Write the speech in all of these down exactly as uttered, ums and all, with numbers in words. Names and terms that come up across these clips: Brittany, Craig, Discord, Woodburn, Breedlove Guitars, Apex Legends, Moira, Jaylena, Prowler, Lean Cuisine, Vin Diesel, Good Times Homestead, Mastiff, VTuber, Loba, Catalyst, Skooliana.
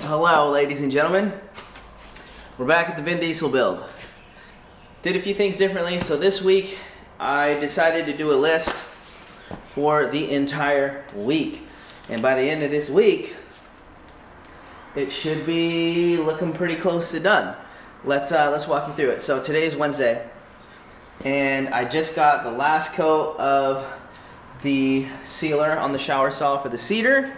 Hello, ladies and gentlemen. We're back at the Vin Diesel build. Did a few things differently, so this week I decided to do a list for the entire week. And by the end of this week, it should be looking pretty close to done. Let's uh, let's walk you through it. So today is Wednesday, and I just got the last coat of the sealer on the shower saw for the cedar.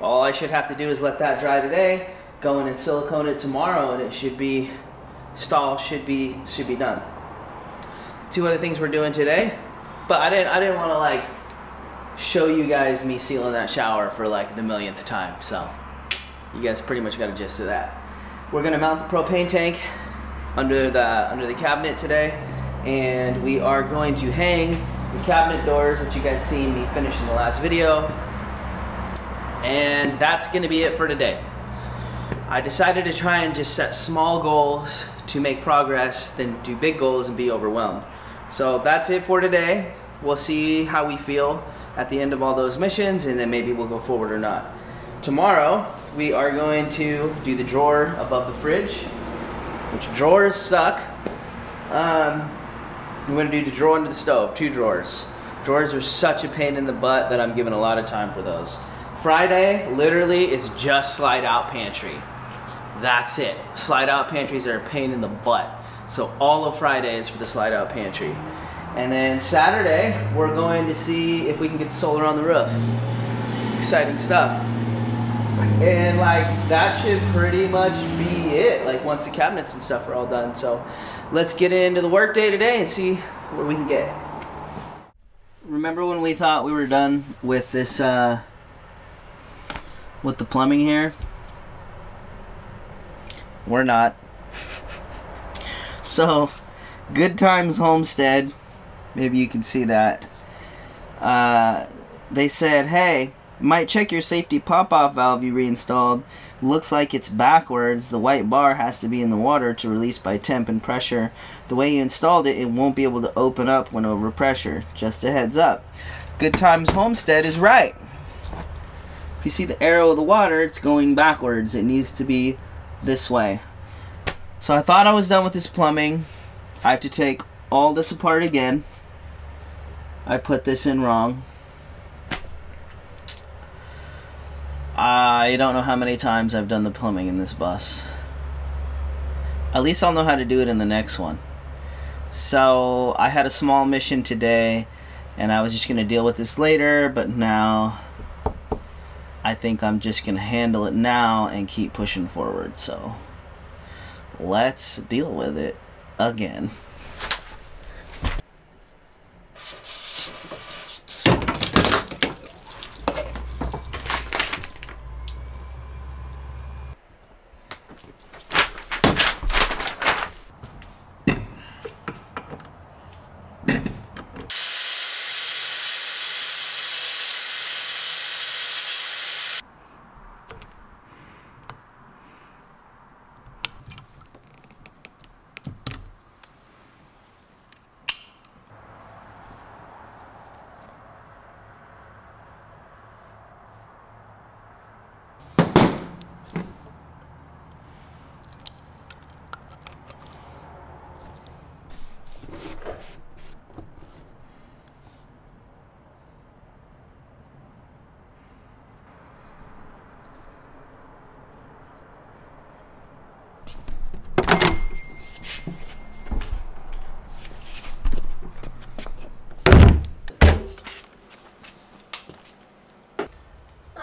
All I should have to do is let that dry today, go in and silicone it tomorrow, and it should be, stall should be should be done. Two other things we're doing today, but I didn't I didn't want to like show you guys me sealing that shower for like the millionth time, so you guys pretty much got a gist of that. We're gonna mount the propane tank under the under the cabinet today, and we are going to hang the cabinet doors, which you guys seen me finish in the last video. And that's gonna be it for today. I decided to try and just set small goals to make progress than do big goals and be overwhelmed. So that's it for today. We'll see how we feel at the end of all those missions, and then maybe we'll go forward or not. Tomorrow, we are going to do the drawer above the fridge, which drawers suck. Um, I'm gonna do the drawer under the stove, two drawers. Drawers are such a pain in the butt that I'm giving a lot of time for those. Friday literally is just slide out pantry. That's it. Slide out pantries are a pain in the butt. So all of Friday is for the slide out pantry. And then Saturday, we're going to see if we can get the solar on the roof. Exciting stuff. And like that should pretty much be it. Like once the cabinets and stuff are all done. So let's get into the work day today and see what we can get. Remember when we thought we were done with this uh, with the plumbing here? We're not. So, Good Times Homestead, maybe you can see that. Uh, they said, hey, might check your safety pop-off valve you reinstalled. Looks like it's backwards. The white bar has to be in the water to release by temp and pressure. The way you installed it, it won't be able to open up when over pressure. Just a heads up. Good Times Homestead is right. If you see the arrow of the water, it's going backwards. It needs to be this way. So I thought I was done with this plumbing. I have to take all this apart again. I put this in wrong. I don't know how many times I've done the plumbing in this bus. At least I'll know how to do it in the next one. So I had a small mission today, and I was just gonna deal with this later, but now I think I'm just gonna handle it now and keep pushing forward, so let's deal with it again.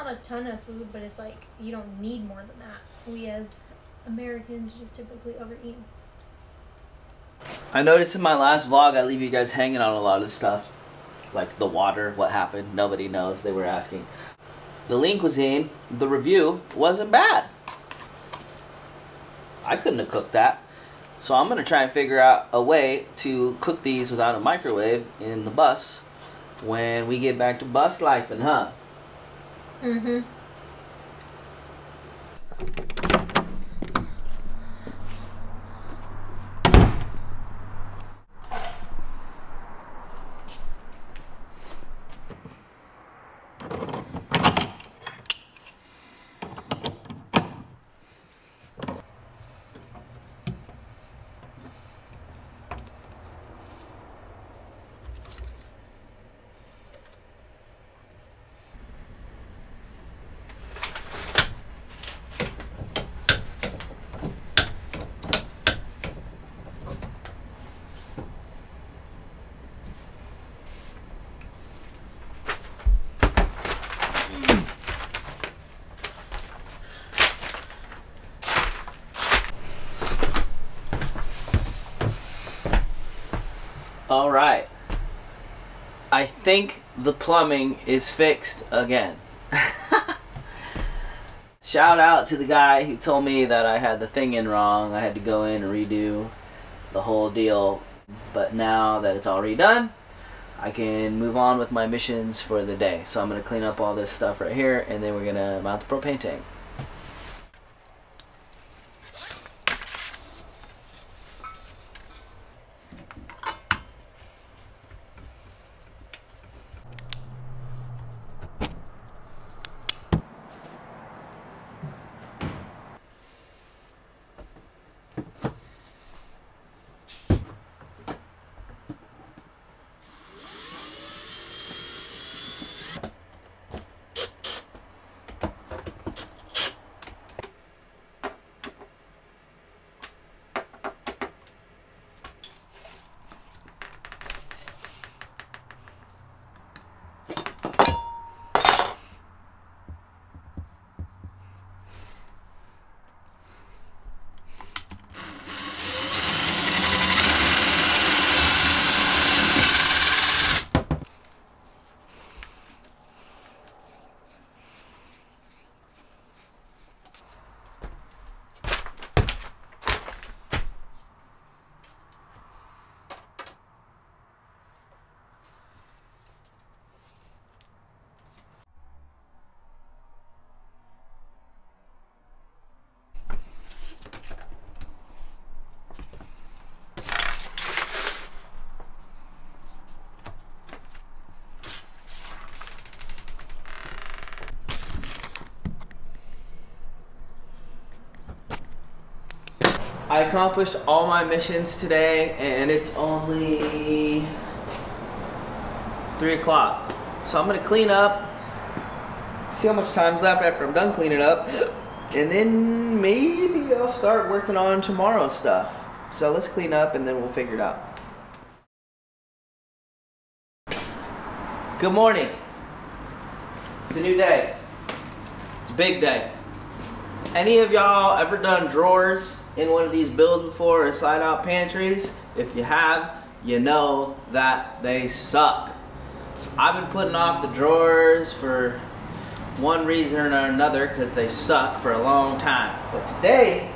A ton of food, but it's like you don't need more than that. We as Americans just typically overeat. I noticed in my last vlog I leave you guys hanging on a lot of stuff, like the water, what happened, nobody knows, they were asking. The Lean Cuisine, the review wasn't bad. I couldn't have cooked that, so I'm gonna try and figure out a way to cook these without a microwave in the bus when we get back to bus life, and huh? Mm-hmm. All right. I think the plumbing is fixed again. Shout out to the guy who told me that I had the thing in wrong. I had to go in and redo the whole deal. But now that it's all redone, I can move on with my missions for the day. So I'm going to clean up all this stuff right here, and then we're going to mount the propane tank. I accomplished all my missions today, and it's only three o'clock. So I'm gonna clean up, see how much time's left after I'm done cleaning up, and then maybe I'll start working on tomorrow's stuff. So let's clean up and then we'll figure it out. Good morning. It's a new day. It's a big day. Any of y'all ever done drawers in one of these builds before, or slide out pantries? If you have, you know that they suck. I've been putting off the drawers for one reason or another because they suck for a long time. But today,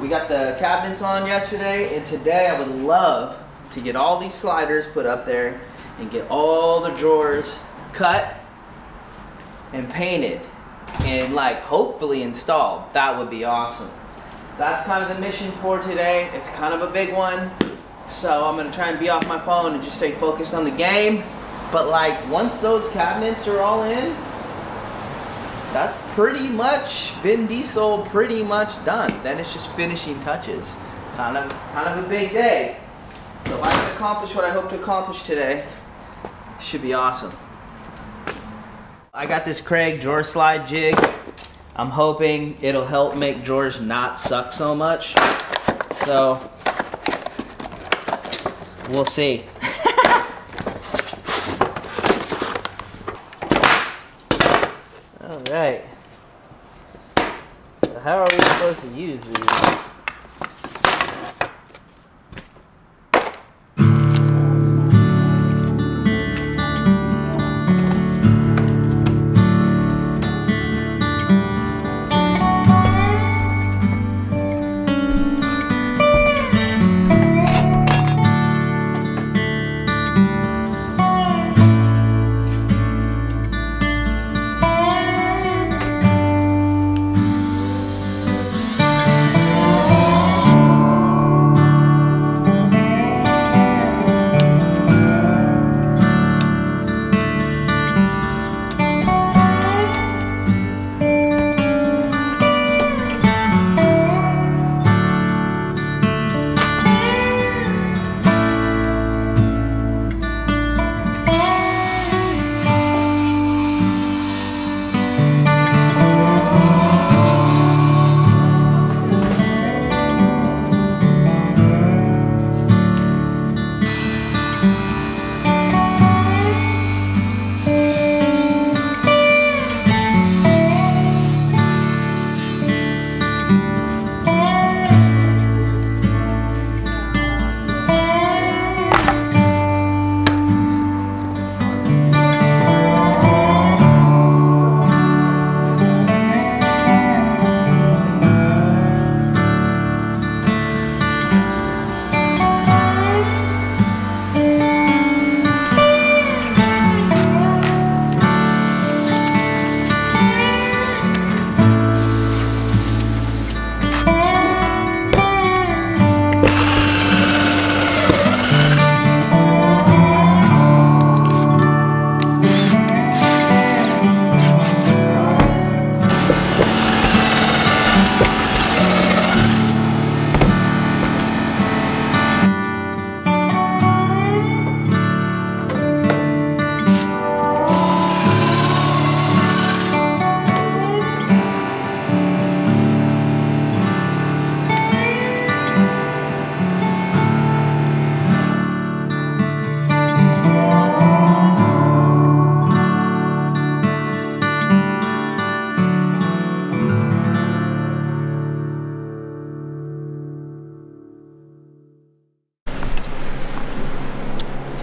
we got the cabinets on yesterday, and today I would love to get all these sliders put up there and get all the drawers cut and painted and like hopefully installed. That would be awesome. That's kind of the mission for today. It's kind of a big one, so I'm gonna try and be off my phone and just stay focused on the game. But like once those cabinets are all in, that's pretty much Vin Diesel pretty much done. Then it's just finishing touches. Kind of kind of a big day. So if I can accomplish what I hope to accomplish today, it should be awesome. I got this Craig drawer slide jig. I'm hoping it'll help make drawers not suck so much. So, we'll see. All right. So how are we supposed to use these?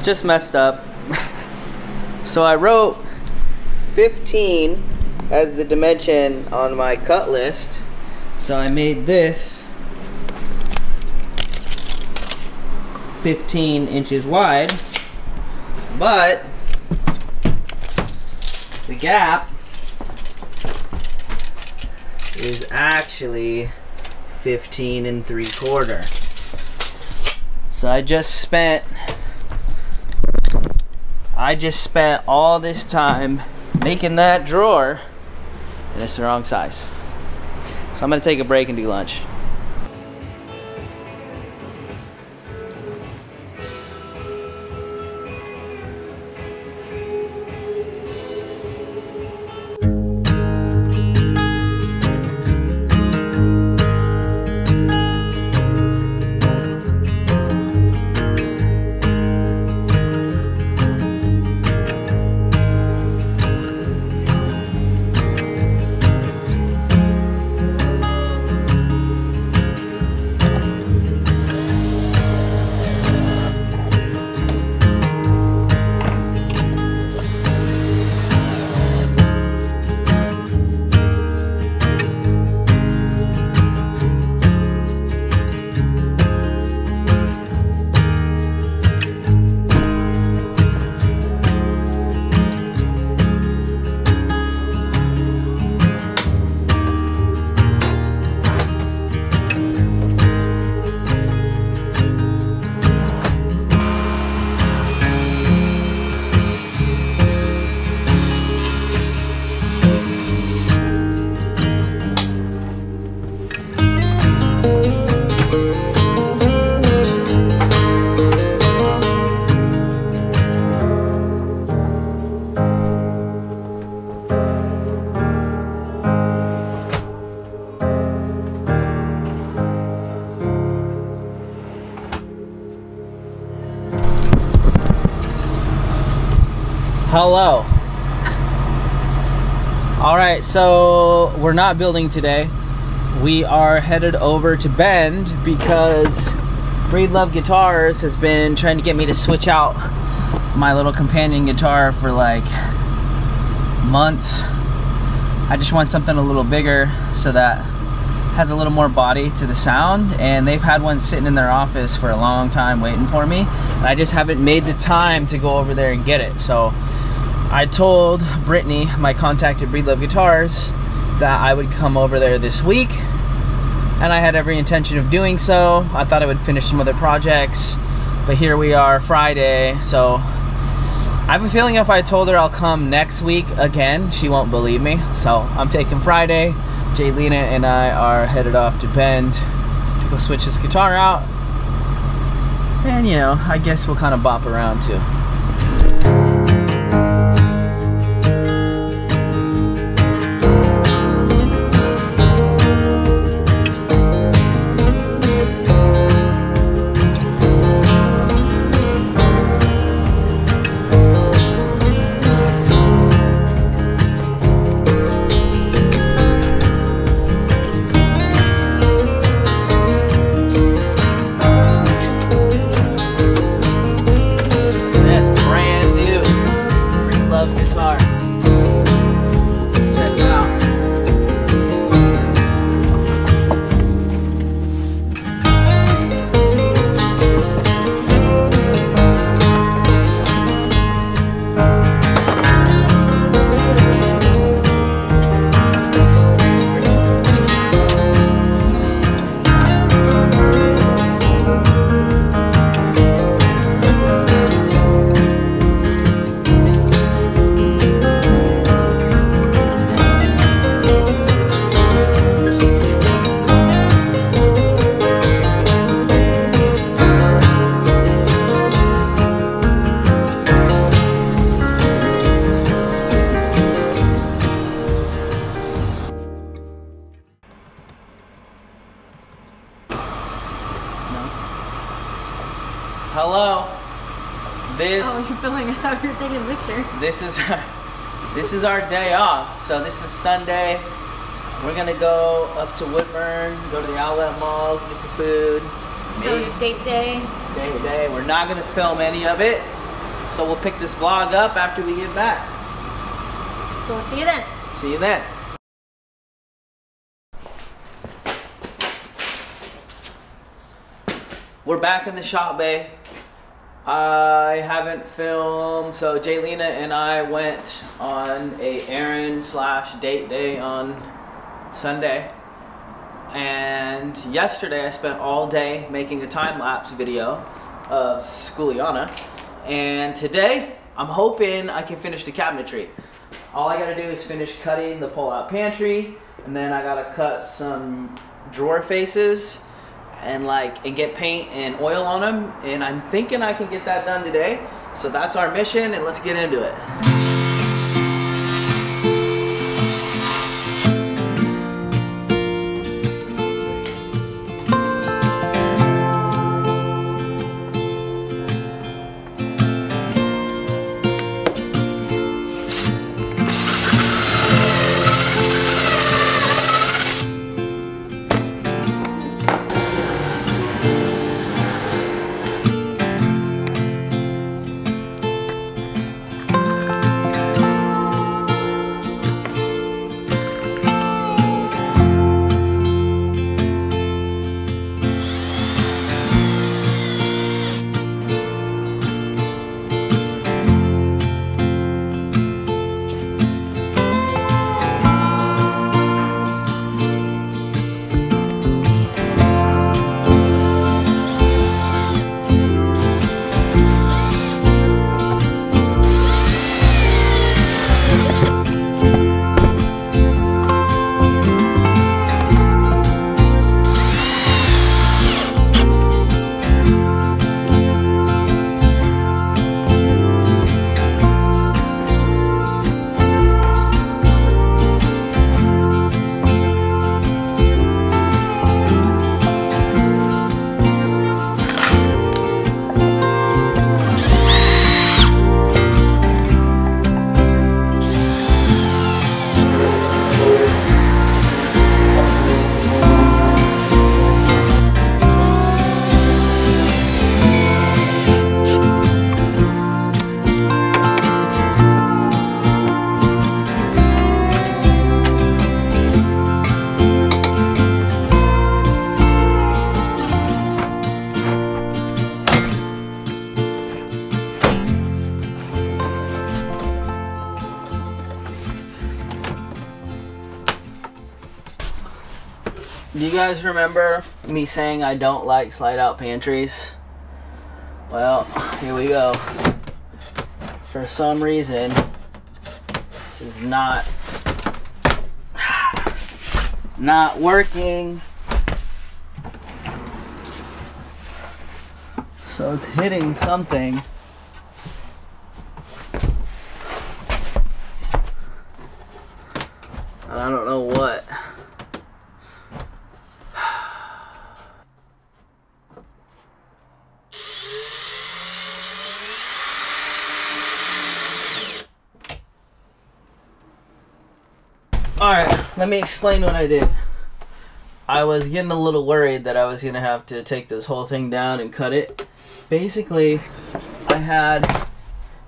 just messed up. So I wrote fifteen as the dimension on my cut list. So I made this fifteen inches wide, but the gap is actually fifteen and three quarter. So I just spent, I just spent all this time making that drawer, and it's the wrong size. So I'm gonna take a break and do lunch. Hello. All right, so we're not building today. We are headed over to Bend because Breedlove Guitars has been trying to get me to switch out my little companion guitar for like months. I just want something a little bigger so that has a little more body to the sound, and they've had one sitting in their office for a long time waiting for me. I just haven't made the time to go over there and get it. So I told Brittany, my contact at Breedlove Guitars, that I would come over there this week, and I had every intention of doing so. I thought I would finish some other projects, but here we are Friday. So I have a feeling if I told her I'll come next week again, she won't believe me. So I'm taking Friday. Jaylena and I are headed off to Bend to go switch this guitar out, and you know, I guess we'll kind of bop around too. This is our, this is our day off. So this is Sunday. We're gonna go up to Woodburn, go to the outlet malls, get some food. Maybe date day. Date day. We're not gonna film any of it. So we'll pick this vlog up after we get back. So we'll see you then. See you then. We're back in the shop, babe. I haven't filmed, so Jaylena and I went on a errand slash date day on Sunday. And yesterday I spent all day making a time-lapse video of Skooliana. And today I'm hoping I can finish the cabinetry. All I gotta do is finish cutting the pull-out pantry, and then I gotta cut some drawer faces and like and get paint and oil on them, and I'm thinking I can get that done today. So that's our mission, and let's get into it. Do you guys remember me saying I don't like slide-out pantries? Well, here we go. For some reason, this is not not working. So it's hitting something. I don't know what. Alright, let me explain what I did. I was getting a little worried that I was going to have to take this whole thing down and cut it. Basically, I had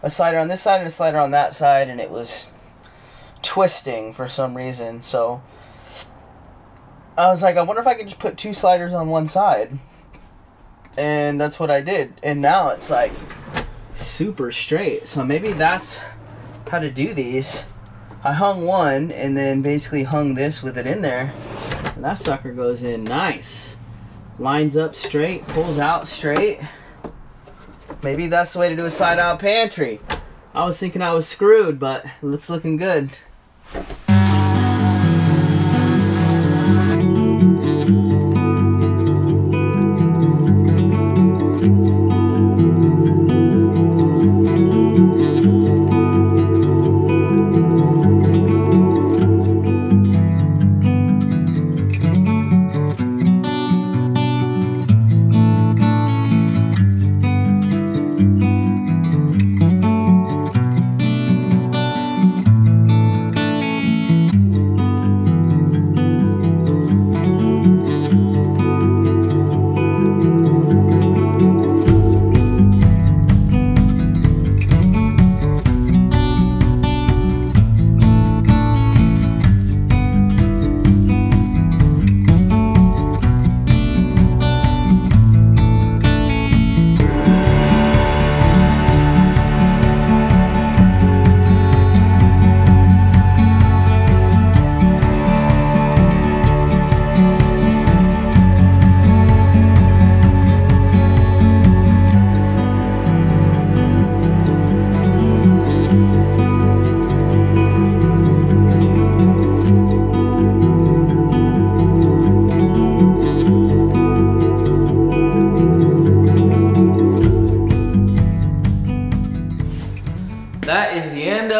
a slider on this side and a slider on that side, and it was twisting for some reason. So, I was like, I wonder if I could just put two sliders on one side. And that's what I did. And now it's like super straight. So maybe that's how to do these. I hung one and then basically hung this with it in there, and that sucker goes in nice. Lines up straight, pulls out straight. Maybe that's the way to do a slide out pantry. I was thinking I was screwed, but it's looking good.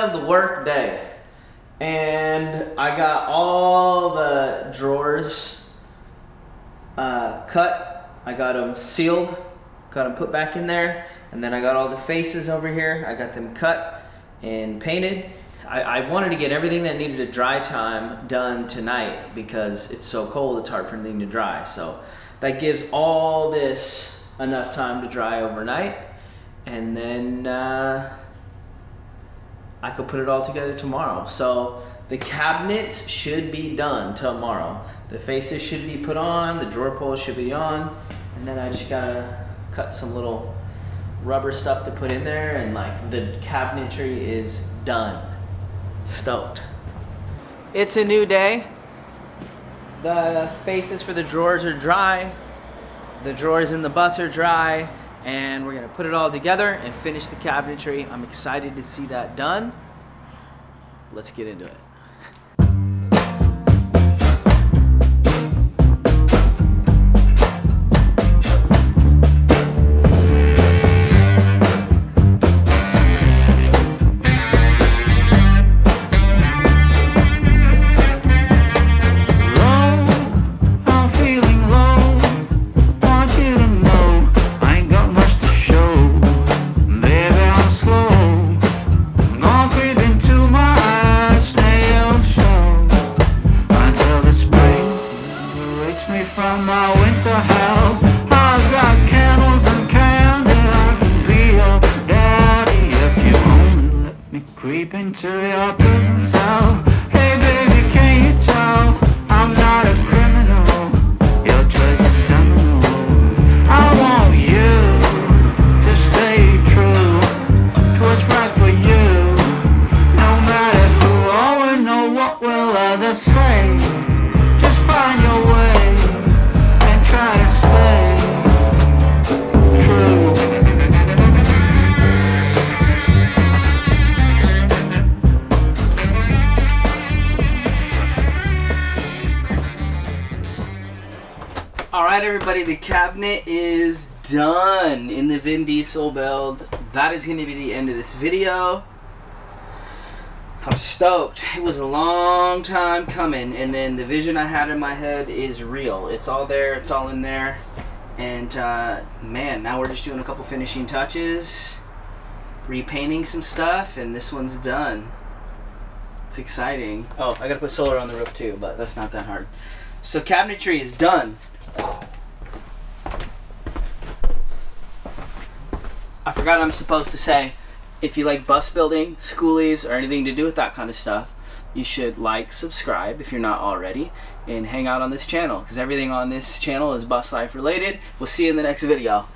of the work day. And I got all the drawers uh, cut. I got them sealed, got them put back in there. And then I got all the faces over here. I got them cut and painted. I, I wanted to get everything that needed a dry time done tonight because it's so cold, it's hard for anything to dry. So that gives all this enough time to dry overnight. And then uh, I could put it all together tomorrow. So the cabinets should be done tomorrow. The faces should be put on, the drawer pulls should be on. And then I just gotta cut some little rubber stuff to put in there, and like the cabinetry is done. Stoked. It's a new day. The faces for the drawers are dry. The drawers in the bus are dry, and we're gonna put it all together and finish the cabinetry. I'm excited to see that done. Let's get into it. Everybody, the cabinet is done in the Vin Diesel build. That is going to be the end of this video. I'm stoked. It was a long time coming, and then the vision I had in my head is real. It's all there, it's all in there, and uh, man, now we're just doing a couple finishing touches, repainting some stuff, and this one's done. It's exciting. Oh, I gotta put solar on the roof too, but that's not that hard. So cabinetry is done. I forgot I'm supposed to say, if you like bus building, schoolies, or anything to do with that kind of stuff, you should like, subscribe if you're not already, and hang out on this channel, because everything on this channel is bus life related. We'll see you in the next video.